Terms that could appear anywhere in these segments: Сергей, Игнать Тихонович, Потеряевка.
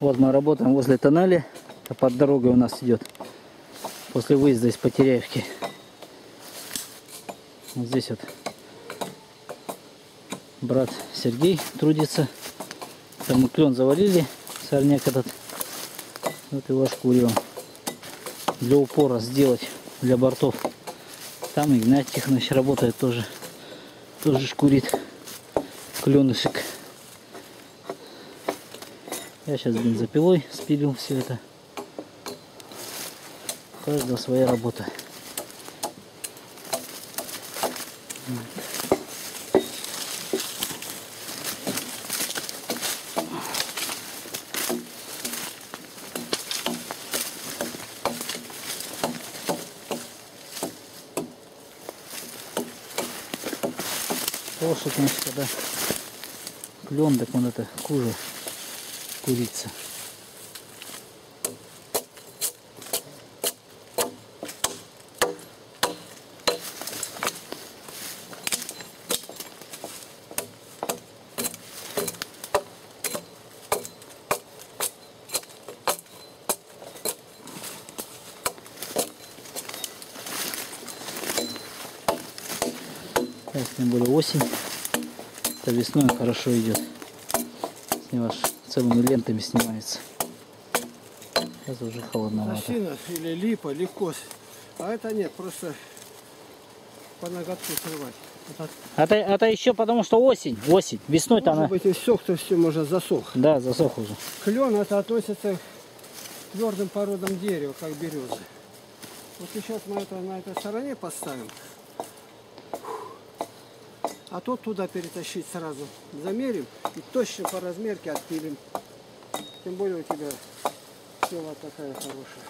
Вот мы работаем возле тоннеля, это под дорогой у нас идет, после выезда из Потеряевки. Вот здесь вот брат Сергей трудится, там мы клен завалили, сорняк этот, вот его ошкуриваем, для упора сделать, для бортов. Там Игнать Тихонович работает тоже шкурит кленышек. Я сейчас бензопилой спилю все это. У каждого своя работа. Толще, конечно, когда клен, так он это хуже. Курица. Сейчас тем более осень, то весной хорошо идет. Снимаешь. Целыми лентами снимается. Сейчас уже холодновато. Осина или липа, ликос. А это нет, просто по ноготку срывать. Это еще потому что осень. Весной-то она... Может быть, иссох-то все, может, засох. Да, засох уже. Клен это относится к твердым породам дерева, как березы. Вот сейчас мы это на этой стороне поставим. А то туда перетащить сразу. Замерим и точно по размерке отпилим. Тем более у тебя села такая хорошая.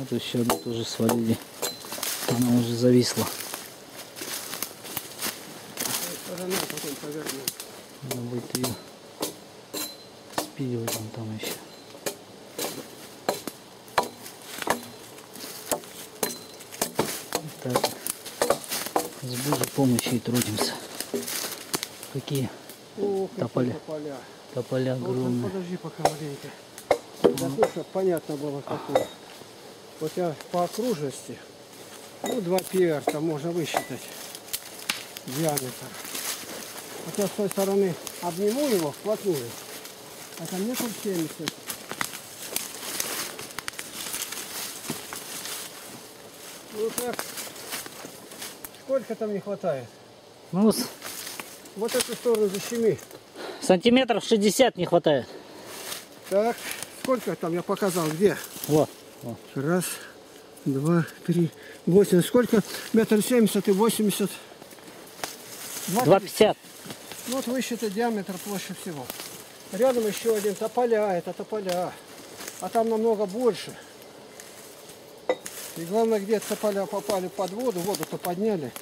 Вот еще одну тоже свалили. Она уже зависла. Потом повернем. Надо будет ее спиливать вон там еще. Так, с Божьей помощью и трудимся. Какие тополя огромные. Вот, подожди пока маленько. Да, слушай, понятно было какое. Вот я по окружности, ну 2 пиарта можно высчитать диаметр. Вот я с той стороны обниму его вплотную, а там нету 70. Ну так. Сколько там не хватает? Ну, вот эту сторону защеми. Сантиметров 60 не хватает. Так, сколько там я показал? Где? Вот. Вот. Раз, два, три, 8. Сколько? 1,70 и 80. 2,50. Ну, вот высчитай диаметр площади всего. Рядом еще один тополя, это тополя. А там намного больше. И главное, где тополя попали под воду, воду-то подняли.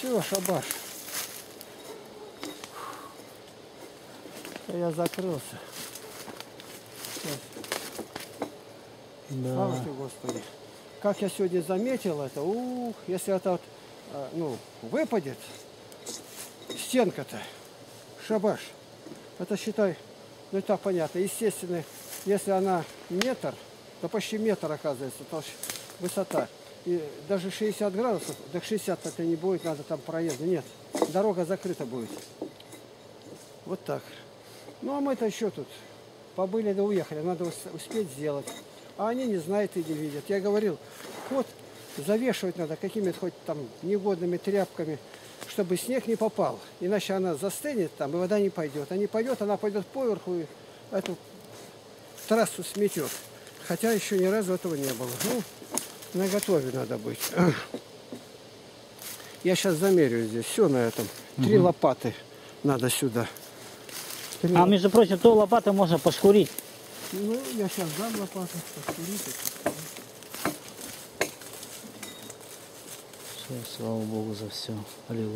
Все, шабаш. Я закрылся. Да. Слава тебе, Господи. Как я сегодня заметил это, ух, если это ну, выпадет, стенка-то, шабаш. Это считай, ну и так понятно. Естественно, если она метр, то почти метр оказывается толщина. Высота. И даже 60 градусов, так 60 так и не будет, надо там проезда. Нет, дорога закрыта будет. Вот так. Ну а мы-то еще тут побыли да уехали, надо успеть сделать. А они не знают и не видят. Я говорил, вот завешивать надо какими-то хоть там негодными тряпками, чтобы снег не попал. Иначе она застынет там, и вода не пойдет. А не пойдет, она пойдет поверху и эту трассу сметет. Хотя еще ни разу этого не было. Ну, наготове надо быть. Я сейчас замерю здесь все на этом. 3 лопаты надо сюда. 3 лопаты. Между прочим, то лопаты можно пошкурить. Ну, я сейчас дам лопату, пошкурить. Все, слава Богу за все. Аллилуйя.